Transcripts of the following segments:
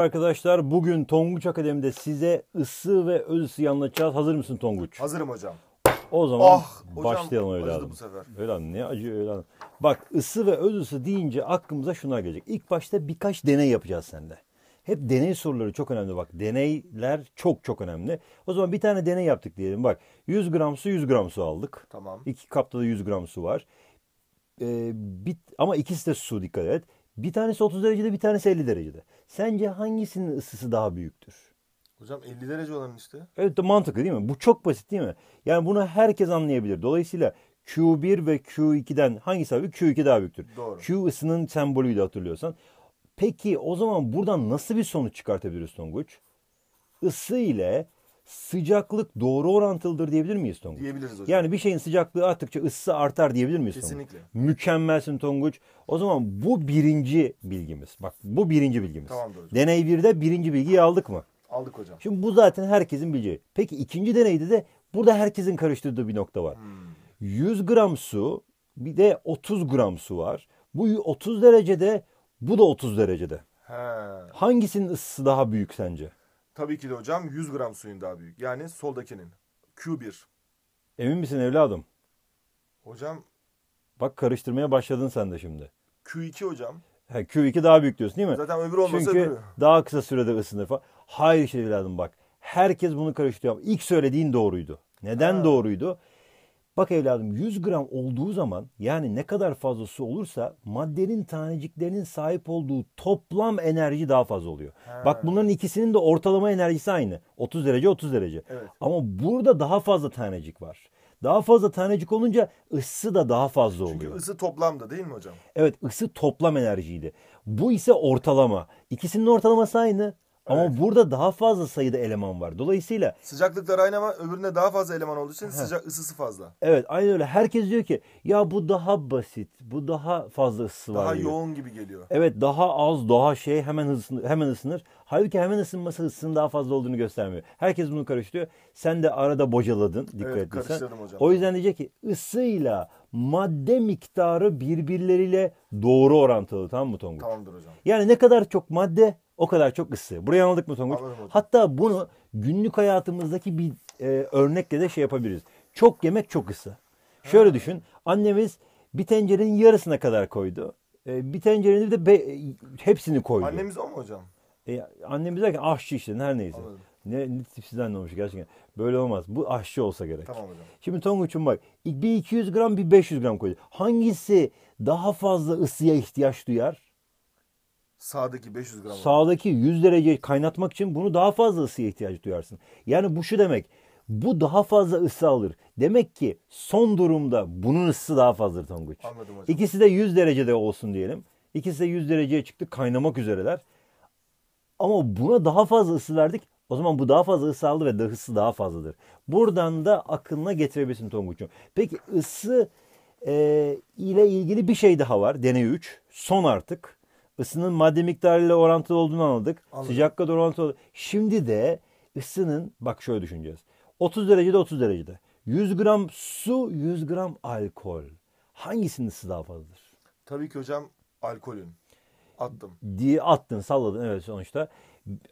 Merhaba arkadaşlar. Bugün Tonguç Akademi'de size ısı ve öz ısıyı anlatacağız. Hazır mısın Tonguç? Hazırım hocam. O zaman başlayalım evladım. Evladım ne acıyor evladım. Bak, ısı ve öz ısı deyince aklımıza şunlar gelecek. İlk başta birkaç deney yapacağız seninle. Hep deney soruları çok önemli bak. Deneyler çok önemli. O zaman bir tane deney yaptık diyelim. Bak, 100 gram su 100 gram su aldık. Tamam. İki kapta da 100 gram su var. Ama ikisi de su, dikkat et. Bir tanesi 30 derecede, bir tanesi 50 derecede. Sence hangisinin ısısı daha büyüktür? Hocam 50 derece olan işte. Evet, mantıklı değil mi? Bu çok basit değil mi? Yani bunu herkes anlayabilir. Dolayısıyla Q1 ve Q2'den hangisi daha büyük? Q2 daha büyüktür. Doğru. Q ısının sembolüydü hatırlıyorsan. Peki o zaman buradan nasıl bir sonuç çıkartabiliriz Tonguç? Isı ile sıcaklık doğru orantılıdır diyebilir miyiz Tonguç? Diyebiliriz hocam. Yani bir şeyin sıcaklığı arttıkça ısısı artar diyebilir miyiz Kesinlikle. Tonguç? Mükemmelsin Tonguç. O zaman bu birinci bilgimiz. Bak, bu birinci bilgimiz. Tamamdır hocam. Deney 1'de birinci bilgiyi aldık mı? Aldık hocam. Şimdi bu zaten herkesin bileceği. Peki ikinci deneyde de burada herkesin karıştırdığı bir nokta var. 100 gram su, bir de 30 gram su var. Bu 30 derecede, bu da 30 derecede. He. Hangisinin ısısı daha büyük sence? Tabii ki de hocam 100 gram suyun daha büyük. Yani soldakinin. Q1. Emin misin evladım? Hocam. Bak, karıştırmaya başladın sen de şimdi. Q2 hocam. Ha, Q2 daha büyük diyorsun değil mi? Zaten öbürü olmasa çünkü öbürü daha kısa sürede ısınır falan. Hayır işte evladım bak. Herkes bunu karıştırıyor. İlk söylediğin doğruydu. Neden doğruydu? Bak evladım, 100 gram olduğu zaman, yani ne kadar fazla su olursa maddenin taneciklerinin sahip olduğu toplam enerji daha fazla oluyor. Ha. Bak, bunların ikisinin de ortalama enerjisi aynı. 30 derece 30 derece. Evet. Ama burada daha fazla tanecik var. Daha fazla tanecik olunca ısı da daha fazla oluyor. Çünkü ısı toplamda değil mi hocam? Evet, ısı toplam enerjiydi. Bu ise ortalama. İkisinin ortalaması aynı. Ama evet, burada daha fazla sayıda eleman var. Dolayısıyla sıcaklıklar aynı ama öbüründe daha fazla eleman olduğu için ısısı fazla. Evet, aynı öyle. Herkes diyor ki ya bu daha basit, bu daha fazla ısısı var. Daha yoğun gibi geliyor. Evet, daha az, daha şey, hemen ısınır. Halbuki hemen ısınması ısının daha fazla olduğunu göstermiyor. Herkes bunu karıştırıyor. Sen de arada bocaladın, dikkat evet, ettiysen. Karıştırdım hocam. O yüzden diyecek ki ısıyla madde miktarı birbirleriyle doğru orantılı, tamam mı Tonguç? Tamamdır hocam. Yani ne kadar çok madde, o kadar çok ısı. Burayı anladık mı Tonguç? Hatta bunu günlük hayatımızdaki bir örnekle de şey yapabiliriz. Çok yemek çok ısı. Şöyle düşün. Annemiz bir tencerenin yarısına kadar koydu. Bir tencerenin de hepsini koydu. Annemiz o mu hocam? Annemiz derken aşçı işte, her neyse. Anladım. Ne tipsiz anne olmuş gerçekten. Böyle olmaz. Bu aşçı olsa gerek. Tamam hocam. Şimdi Tonguç'um bak, bir 200 gram bir 500 gram koydu. Hangisi daha fazla ısıya ihtiyaç duyar? Sağdaki 500 gram. Sağdaki 100 derece kaynatmak için bunu daha fazla ısıya ihtiyaç duyarsın. Yani bu şu demek. Bu daha fazla ısı alır. Demek ki son durumda bunun ısısı daha fazladır Tonguç. Anladım hocam. İkisi de 100 derecede olsun diyelim. İkisi de 100 dereceye çıktı. Kaynamak üzereler. Ama buna daha fazla ısı verdik. O zaman bu daha fazla ısı aldı ve daha ısı daha fazladır. Buradan da aklına getirebilirsin Tonguç'um. Peki ısı ile ilgili bir şey daha var. Deney 3. Son artık. Isının madde miktarıyla orantılı olduğunu anladık. Sıcaklıkla doğru orantılı. Şimdi de ısının, bak şöyle düşüneceğiz. 30 derecede 30 derecede. 100 gram su, 100 gram alkol. Hangisinin ısı daha fazladır? Tabii ki hocam alkolün. Attım. Diye attın, salladın evet sonuçta.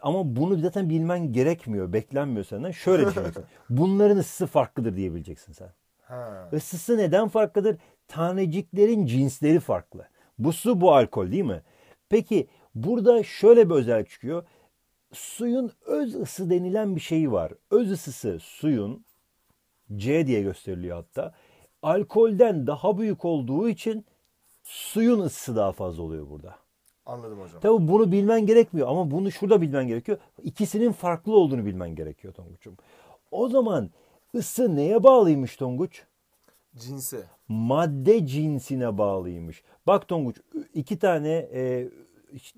Ama bunu zaten bilmen gerekmiyor, beklenmiyor senden. Şöyle düşüneceksin. Bunların ısısı farklıdır diyebileceksin sen. Ha. Isısı neden farklıdır? Taneciklerin cinsleri farklı. Bu su, bu alkol değil mi? Peki burada şöyle bir özellik çıkıyor. Suyun öz ısı denilen bir şeyi var. Öz ısısı suyun C diye gösteriliyor hatta. Alkolden daha büyük olduğu için suyun ısısı daha fazla oluyor burada. Anladım hocam. Tabii bunu bilmen gerekmiyor ama bunu şurada bilmen gerekiyor. İkisinin farklı olduğunu bilmen gerekiyor Tonguç'um. O zaman ısı neye bağlıymış Tonguç? Cinse. Madde cinsine bağlıymış. Bak Tonguç, iki tane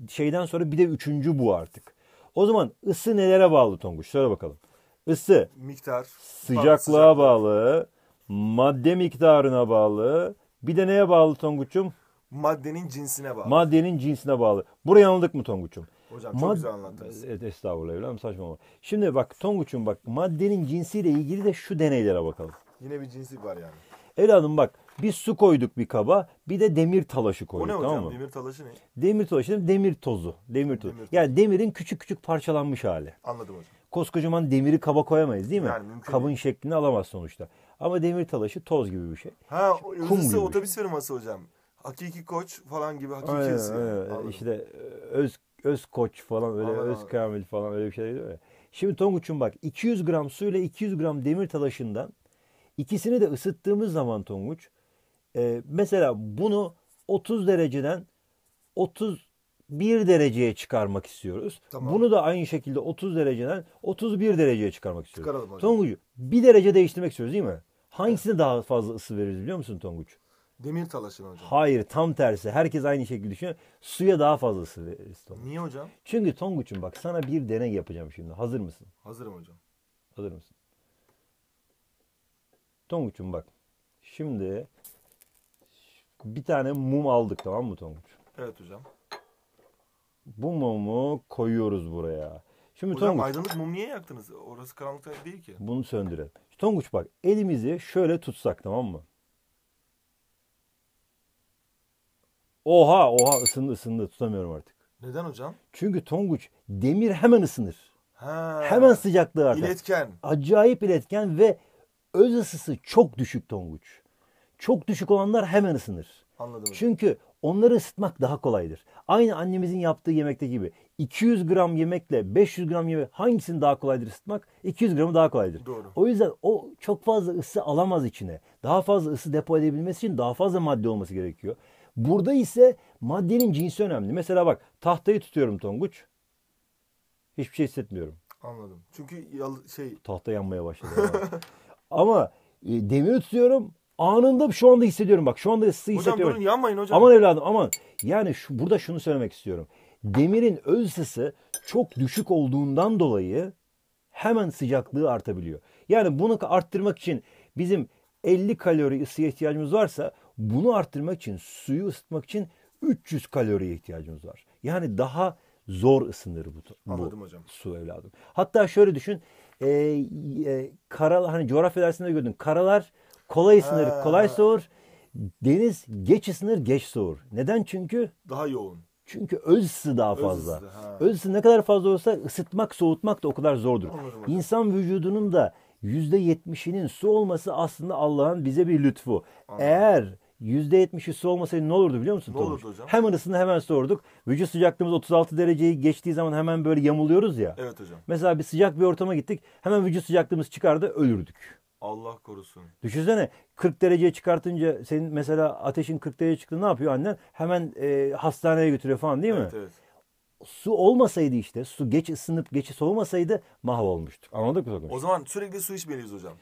şeyden sonra bir de üçüncü bu artık. O zaman ısı nelere bağlı Tonguç? Söyle bakalım. Isı. Miktar. Sıcaklığa bağlı. Madde miktarına bağlı. Bir de neye bağlı Tonguç'um? Maddenin cinsine bağlı. Maddenin cinsine bağlı. Burayı anladık mı Tonguç'um? Hocam çok güzel anlattınız. Evet, estağfurullah evladım, saçmalama. Şimdi bak Tonguç'um bak, maddenin cinsiyle ilgili de şu deneylere bakalım. Yine bir cinsi var yani. Evladım bak, Biz su koyduk bir kaba, bir de demir talaşı koyduk. O ne hocam? Tamam mı? Demir talaşı ne? Demir talaşı, demir tozu. Demir tozu. Demir tozu. Yani demirin küçük küçük parçalanmış hali. Anladım hocam. Koskocaman demiri kaba koyamayız değil mi? Yani mümkün kabın değil. Şeklini alamaz sonuçta. Ama demir talaşı toz gibi bir şey. Ha, özüse otobüs firması hocam. Hakiki Koç falan gibi hakikisi. Evet. İşte öz Koç falan öyle, Allah, öz Kamil falan öyle bir şey değil mi? Şimdi Tonguç'un bak 200 gram su ile 200 gram demir talaşından ikisini de ısıttığımız zaman Tonguç mesela bunu 30 dereceden 31 dereceye çıkarmak istiyoruz. Tamam. Bunu da aynı şekilde 30 dereceden 31 dereceye çıkarmak istiyoruz. Tonguç bir derece değiştirmek istiyoruz değil mi? Hangisine daha fazla ısı veririz biliyor musun Tonguç? Demir talaşını hocam. Hayır, tam tersi. Herkes aynı şekilde düşünüyor. Suya daha fazla ısı veririz. Niye hocam? Çünkü Tonguç'um bak sana bir deney yapacağım şimdi. Hazır mısın? Hazırım hocam. Hazır mısın? Tonguç'um bak. Şimdi bir tane mum aldık, tamam mı Tonguç? Evet hocam. Bu mumu koyuyoruz buraya. Şimdi hocam Tonguç, aydınlık mum niye yaktınız? Orası karanlıkta değil ki. Bunu söndürelim. Tonguç bak, elimizi şöyle tutsak, tamam mı? Oha ısındı tutamıyorum artık. Neden hocam? Çünkü Tonguç demir hemen ısınır. Ha, hemen sıcaklığı artar. İletken. Acayip iletken ve öz ısısı çok düşük Tonguç. Çok düşük olanlar hemen ısınır. Anladım. Çünkü onları ısıtmak daha kolaydır. Aynı annemizin yaptığı yemekte gibi. 200 gram yemekle 500 gram yemek hangisini daha kolaydır ısıtmak? 200 gramı daha kolaydır. Doğru. O yüzden o çok fazla ısı alamaz içine. Daha fazla ısı depo edebilmesi için daha fazla madde olması gerekiyor. Burada ise maddenin cinsi önemli. Mesela bak tahtayı tutuyorum Tonguç. Hiçbir şey hissetmiyorum. Anladım. Çünkü tahta yanmaya başladı. Ama demiri tutuyorum. Anında şu anda hissediyorum. Bak şu anda ısı hissediyorum. Hocam durun, yanmayın hocam. Aman evladım aman. Yani burada şunu söylemek istiyorum. Demirin öz ısısı çok düşük olduğundan dolayı hemen sıcaklığı artabiliyor. Yani bunu arttırmak için bizim 50 kalori ısıya ihtiyacımız varsa bunu arttırmak için, suyu ısıtmak için 300 kaloriye ihtiyacımız var. Yani daha zor ısınır bu su evladım. Hatta şöyle düşün. Karalar, hani coğrafya dersinde gördün. Karalar kolay ısınır, kolay soğur. Deniz geç ısınır, geç soğur. Neden? Çünkü daha yoğun. Çünkü öz ısı daha fazla. Öz ısı ne kadar fazla olsa ısıtmak, soğutmak da o kadar zordur. İnsan vücudunun da %70'inin su olması aslında Allah'ın bize bir lütfu. Anladım. Eğer %70'i su olmasaydı ne olurdu biliyor musun? Ne olurdu hocam? Hemen ısındı, hemen soğurduk. Vücut sıcaklığımız 36 dereceyi geçtiği zaman hemen böyle yamuluyoruz ya. Evet hocam. Mesela bir sıcak bir ortama gittik. Hemen vücut sıcaklığımız çıkardı, ölürdük. Allah korusun. Düşünsene 40 dereceye çıkartınca senin mesela ateşin 40 dereceye çıktı, ne yapıyor annen? Hemen hastaneye götürüyor falan değil mi? Evet. Su olmasaydı işte, su geç ısınıp geç soğumasaydı mahvolmuştuk. Anladık mı? O zaman sürekli su içmeliyiz hocam.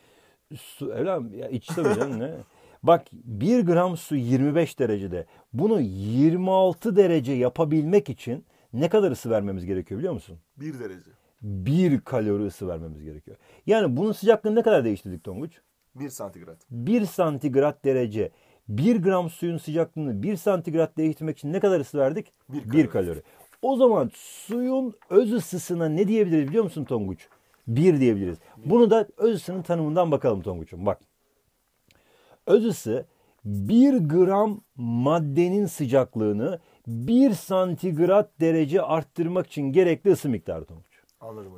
Su evladım ya, içsem canım ne? Bak 1 gram su 25 derecede. Bunu 26 derece yapabilmek için ne kadar ısı vermemiz gerekiyor biliyor musun? 1 derece. 1 kalori ısı vermemiz gerekiyor. Yani bunun sıcaklığını ne kadar değiştirdik Tonguç? 1 santigrat. 1 santigrat derece. 1 gram suyun sıcaklığını 1 santigrat değiştirmek için ne kadar ısı verdik? 1 kalori. O zaman suyun öz ısısına ne diyebiliriz biliyor musun Tonguç? 1 diyebiliriz. Bunu da öz ısının tanımından bakalım Tonguç'um. Bak. Öz ısı 1 gram maddenin sıcaklığını 1 santigrat derece arttırmak için gerekli ısı miktarı Tonguç.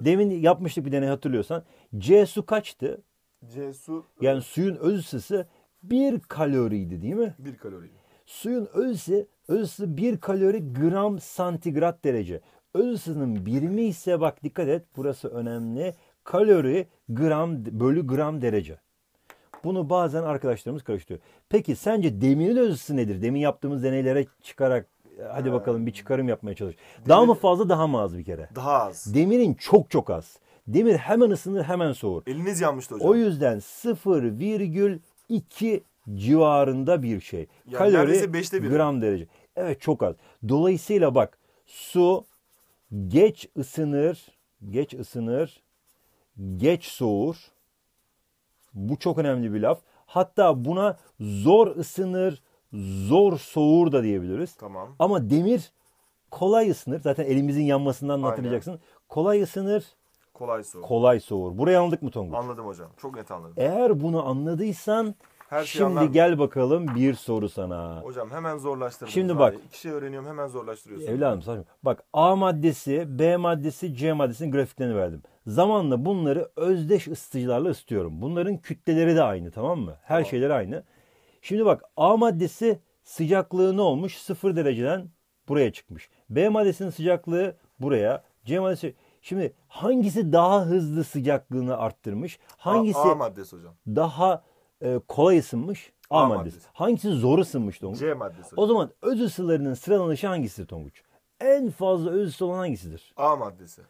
Demin yapmıştık bir deney hatırlıyorsan. C su kaçtı? C su. Yani suyun öz ısısı 1 kaloriydi değil mi? 1 kaloriydi. Suyun öz ısı 1 kalori gram santigrat derece. Öz ısının birimi ise bak dikkat et, burası önemli. Kalori gram bölü gram derece. Bunu bazen arkadaşlarımız karıştırıyor. Peki sence demirin öz ısısı nedir? Demin yaptığımız deneylere çıkarak hadi bakalım bir çıkarım yapmaya çalış. Daha mı fazla, daha mı az bir kere? Daha az. Demirin çok çok az. Demir hemen ısınır, hemen soğur. Eliniz yanmıştı hocam. O yüzden 0,2 civarında bir şey. Yani kalori 5'te 1 gram derece. Evet, çok az. Dolayısıyla bak su geç ısınır, geç soğur. Bu çok önemli bir laf. Hatta buna zor ısınır, zor soğur da diyebiliriz. Tamam. Ama demir kolay ısınır. Zaten elimizin yanmasından hatırlayacaksın. Kolay ısınır, kolay soğur. Burayı anladık mı Tonguç? Anladım hocam. Çok net anladım. Eğer bunu anladıysan Her şeyi şimdi anladım. Gel bakalım bir soru sana. Hocam hemen zorlaştırdım. Şimdi bak. İki şey öğreniyorum, hemen zorlaştırıyorsun. Evladım saçma. Bak, A maddesi, B maddesi, C maddesinin grafiklerini verdim. Zamanla bunları özdeş ısıtıcılarla ısıtıyorum. Bunların kütleleri de aynı, tamam mı? Her tamam. Şeyleri aynı. Şimdi bak, A maddesi sıcaklığı ne olmuş? 0 dereceden buraya çıkmış. B maddesinin sıcaklığı buraya. C maddesi... Şimdi hangisi daha hızlı sıcaklığını arttırmış? Hangisi A maddesi hocam. Daha kolay ısınmış? A maddesi. Hangisi zor ısınmış Tonguç? C maddesi hocam. O zaman öz ısılarının sıralanışı hangisidir Tonguç? En fazla öz ısı olan hangisidir? A maddesi.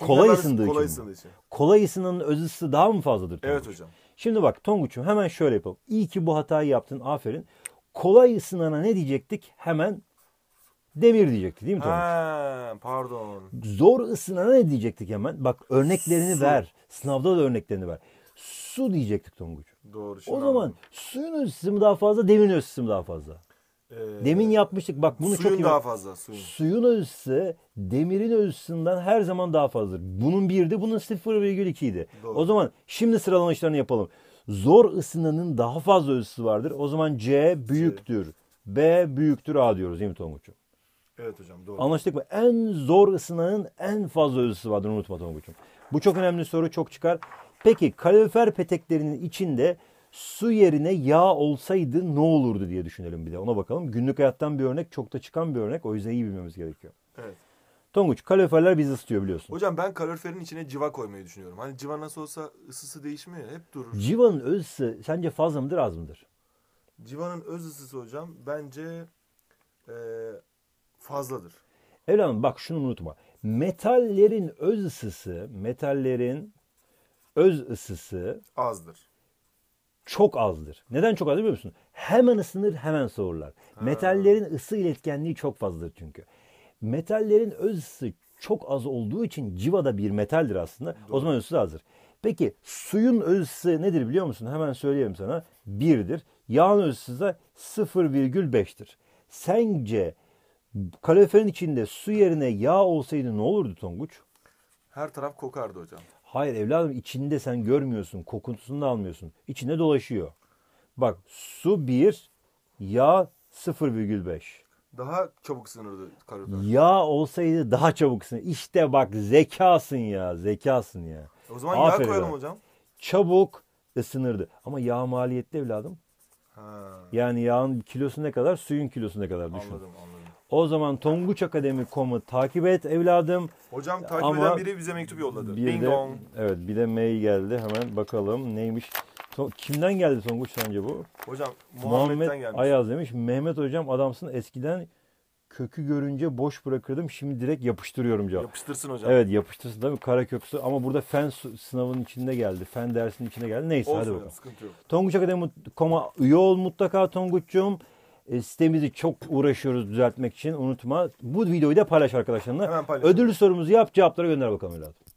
Kolay ısındığı için. Kolay ısındığı için. Kolay ısının öz ısısı daha mı fazladır Tonguç? Evet hocam. Şimdi bak Tonguç'um, hemen şöyle yapalım. İyi ki bu hatayı yaptın, aferin. Kolay ısınana ne diyecektik? Hemen demir diyecektik değil mi Tonguç? Ha, pardon. Zor ısınana ne diyecektik hemen? Bak örneklerini su. Ver. Sınavda da örneklerini ver. Su diyecektik Tonguç. Doğru. O zaman anladım. Suyun öz ısısı daha fazla, demirin öz ısısı daha fazla. Demin yapmıştık. Bak bunu suyun çok iyi. Daha fazla. Suyun öz ısısı demirin öz ısısından her zaman daha fazladır. Bunun 1'di, bunun 0,2'ydi. Doğru. O zaman şimdi sıralamışlarını yapalım. Zor ısınanın daha fazla öz ısısı vardır. O zaman C büyüktür. C. B büyüktür A diyoruz değil mi Tonguç'um? Evet hocam, doğru. Anlaştık mı? En zor ısınanın en fazla öz ısısı vardır. Unutma Tonguç'um. Bu çok önemli soru, çok çıkar. Peki kalorifer peteklerinin içinde su yerine yağ olsaydı ne olurdu diye düşünelim bir de. Ona bakalım. Günlük hayattan bir örnek, çok da çıkan bir örnek. O yüzden iyi bilmemiz gerekiyor. Evet. Tonguç, kaloriferler bizi ısıtıyor biliyorsun. Hocam ben kaloriferin içine civa koymayı düşünüyorum. Hani civa nasıl olsa ısısı değişmiyor, hep durur. Civanın öz ısısı sence fazla mıdır, az mıdır? Civanın öz ısısı hocam bence fazladır. Evladım bak şunu unutma. Metallerin öz ısısı, azdır. Çok azdır. Neden çok az biliyor musun? Hemen ısınır, hemen soğurlar. Ha. Metallerin ısı iletkenliği çok fazladır çünkü. Metallerin öz ısısı çok az olduğu için civa da bir metaldir aslında. Doğru. O zaman öz ısısı azdır. Peki suyun öz ısısı nedir biliyor musun? Hemen söyleyeyim sana. 1'dir. Yağın öz ısısı da 0,5'tir. Sence kaloriferin içinde su yerine yağ olsaydı ne olurdu Tonguç? Her taraf kokardı hocam. Hayır evladım, içinde sen görmüyorsun. Kokusunu da almıyorsun. İçinde dolaşıyor. Bak su 1, yağ 0,5. Daha çabuk ısınırdı kalorifer. Yağ olsaydı daha çabuk ısınırdı. İşte bak zekasın ya. Zekasın ya. O zaman aferin, yağ koyalım evladım. Hocam. Çabuk ısınırdı. Ama yağ maliyetli evladım. Ha. Yani yağın kilosu ne kadar, suyun kilosu ne kadar düşün. Anladım, anladım. O zaman tongucakademi.com'u takip et evladım. Hocam takip eden biri bize mektup yolladı. Bing dong. Evet, bir de mail geldi. Hemen bakalım neymiş. Kimden geldi Tonguç sence bu? Hocam Muhammed'den gelmiş. Ayaz demiş. Mehmet hocam adamsın, eskiden kökü görünce boş bırakırdım. Şimdi direkt yapıştırıyorum cevap. Yapıştırsın hocam. Evet yapıştırsın tabii, kara köksü. Ama burada fen sınavının içinde geldi. Fen dersinin içinde geldi. Neyse olsun, hadi bakalım. Sıkıntı yok. Tonguçakademi.com'a üye ol mutlaka Tonguç'cum. Sitemizi çok uğraşıyoruz düzeltmek için, unutma. Bu videoyu da paylaş arkadaşlarına. Ödüllü sorumuzu yap, cevapları gönder bakalım evladım.